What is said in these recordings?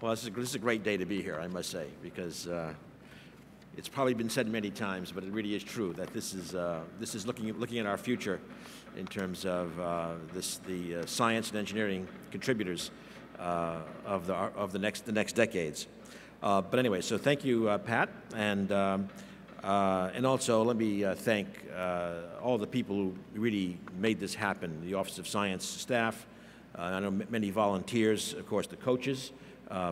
Well, this is a great day to be here, I must say, because it's probably been said many times, but it really is true that this is looking at our future in terms of the science and engineering contributors of the next decades. But anyway, so thank you, Pat, and also let me thank all the people who really made this happen: the Office of Science staff, I know many volunteers, of course, the coaches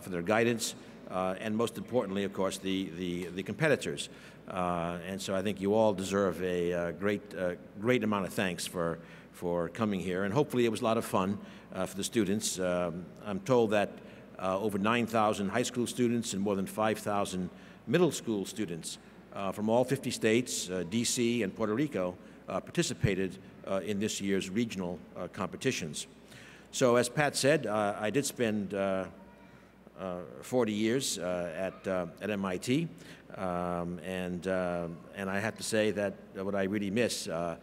for their guidance, and most importantly, of course, the competitors. And so I think you all deserve a great amount of thanks for coming here. And hopefully it was a lot of fun for the students. I'm told that over 9,000 high school students and more than 5,000 middle school students from all 50 states, DC and Puerto Rico, participated in this year's regional competitions. So as Pat said, I did spend 40 years at MIT, and I have to say that what I really miss in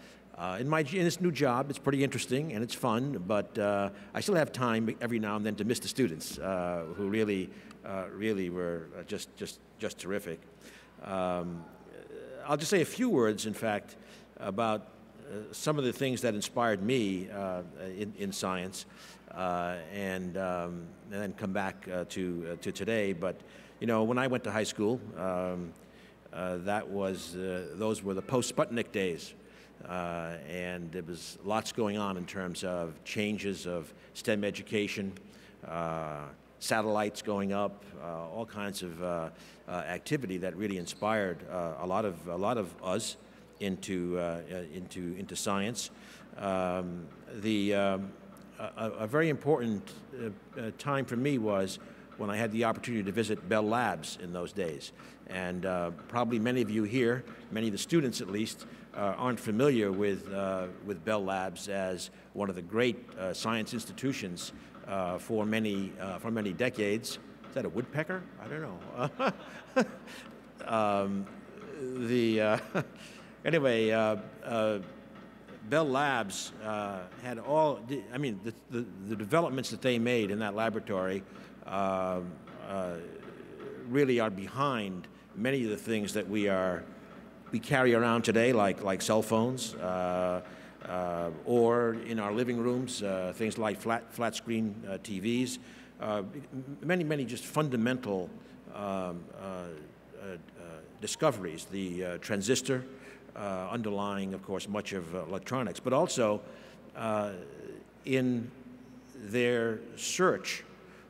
this new job, it's pretty interesting and it's fun, but I still have time every now and then to miss the students who really were just terrific. I'll just say a few words, in fact, about some of the things that inspired me in science, and then come back to today. But you know, when I went to high school, those were the post-Sputnik days, and there was lots going on in terms of changes of STEM education, satellites going up, all kinds of activity that really inspired a lot of us into science. A very important time for me was when I had the opportunity to visit Bell Labs in those days. And probably many of you here, many of the students at least, aren't familiar with Bell Labs as one of the great science institutions for many decades. Is that a woodpecker? I don't know. Anyway, Bell Labs had all, I mean, the developments that they made in that laboratory really are behind many of the things that we carry around today, like cell phones, or in our living rooms, things like flat screen TVs, many just fundamental discoveries, the transistor, underlying, of course, much of electronics, but also in their search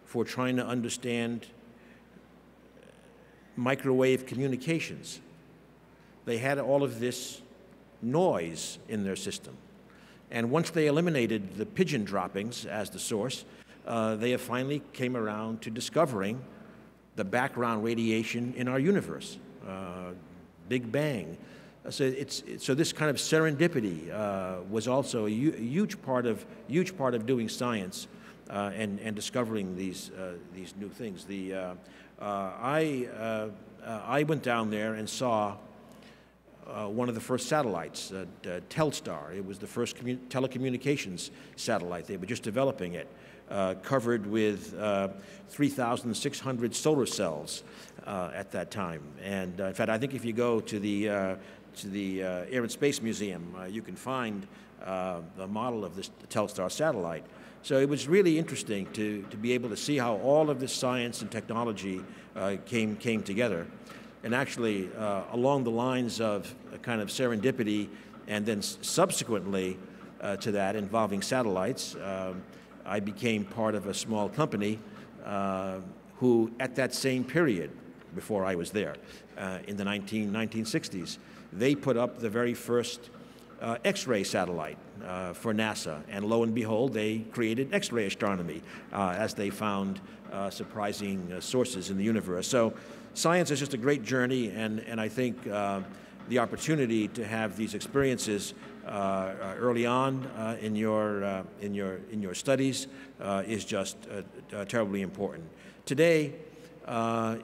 for trying to understand microwave communications. They had all of this noise in their system. And once they eliminated the pigeon droppings as the source, they have finally came around to discovering the background radiation in our universe, Big Bang. So this kind of serendipity was also a huge part of doing science and discovering these new things. I went down there and saw one of the first satellites, Telstar. It was the first telecommunications satellite. They were just developing it, covered with 3,600 solar cells at that time. And in fact, I think if you go to the Air and Space Museum, you can find the model of this Telstar satellite. So it was really interesting to be able to see how all of this science and technology came together. And actually, along the lines of a kind of serendipity, and then subsequently to that, involving satellites, I became part of a small company who, at that same period, before I was there, in the 1960s, they put up the very first X-ray satellite for NASA. And lo and behold, they created X-ray astronomy as they found surprising sources in the universe. So science is just a great journey, and I think the opportunity to have these experiences early on in your studies is just terribly important. Today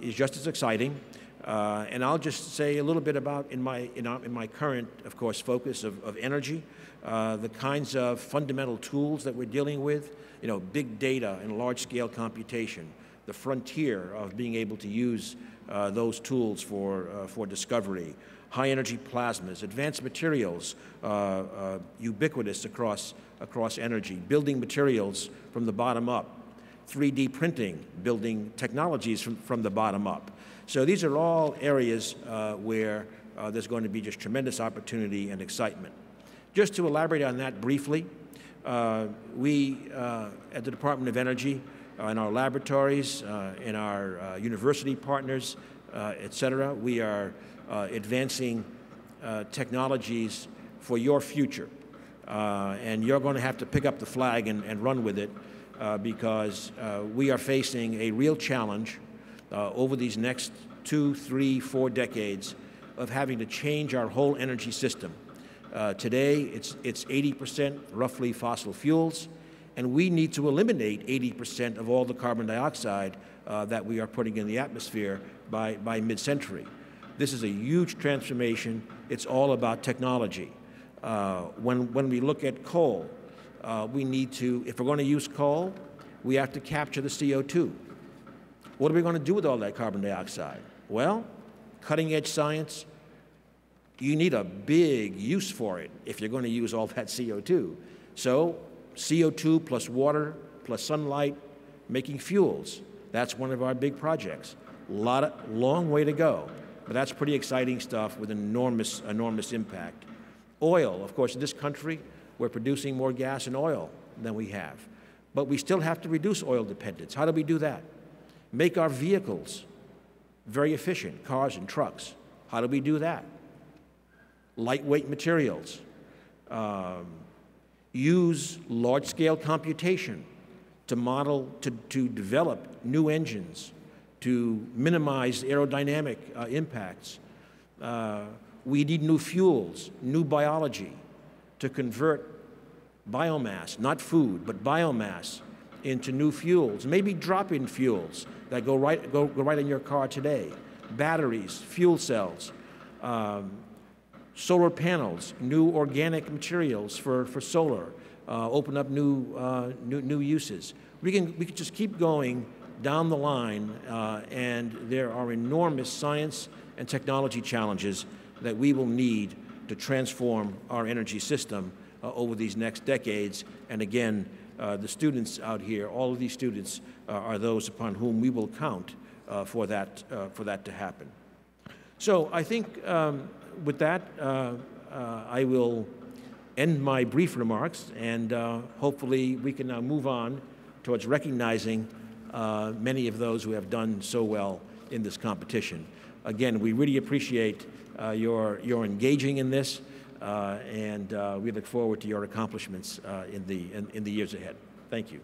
is just as exciting. And I'll just say a little bit about, in my current, of course, focus of energy, the kinds of fundamental tools that we're dealing with, you know, big data and large-scale computation, the frontier of being able to use those tools for discovery. High-energy plasmas, advanced materials, ubiquitous across energy, building materials from the bottom up, 3D printing, building technologies from the bottom up. So these are all areas where there's going to be just tremendous opportunity and excitement. Just to elaborate on that briefly, we at the Department of Energy, in our laboratories, in our university partners, et cetera, we are advancing technologies for your future. And you're going to have to pick up the flag and run with it because we are facing a real challenge over these next 2, 3, 4 decades of having to change our whole energy system. Today, it's 80% roughly fossil fuels, and we need to eliminate 80% of all the carbon dioxide that we are putting in the atmosphere by mid-century. This is a huge transformation. It's all about technology. When we look at coal, we need to, if we're going to use coal, we have to capture the CO2. What are we going to do with all that carbon dioxide? Well, cutting-edge science, you need a big use for it if you're going to use all that CO2. So CO2 plus water plus sunlight, making fuels. That's one of our big projects. Long way to go, but that's pretty exciting stuff with enormous, enormous impact. Oil, of course, in this country, we're producing more gas and oil than we have. But we still have to reduce oil dependence. How do we do that? Make our vehicles very efficient, cars and trucks. How do we do that? Lightweight materials. Use large-scale computation to model, to develop new engines, to minimize aerodynamic impacts. We need new fuels, new biology to convert biomass, not food, but biomass into new fuels, maybe drop-in fuels that go right in your car today, batteries, fuel cells, solar panels, new organic materials for solar, open up new uses. We can just keep going down the line, and there are enormous science and technology challenges that we will need to transform our energy system over these next decades. And again, the students out here, all of these students are those upon whom we will count for that to happen. So I think with that, I will end my brief remarks, and hopefully we can now move on towards recognizing many of those who have done so well in this competition. Again, we really appreciate your engaging in this, and we look forward to your accomplishments in the years ahead. Thank you.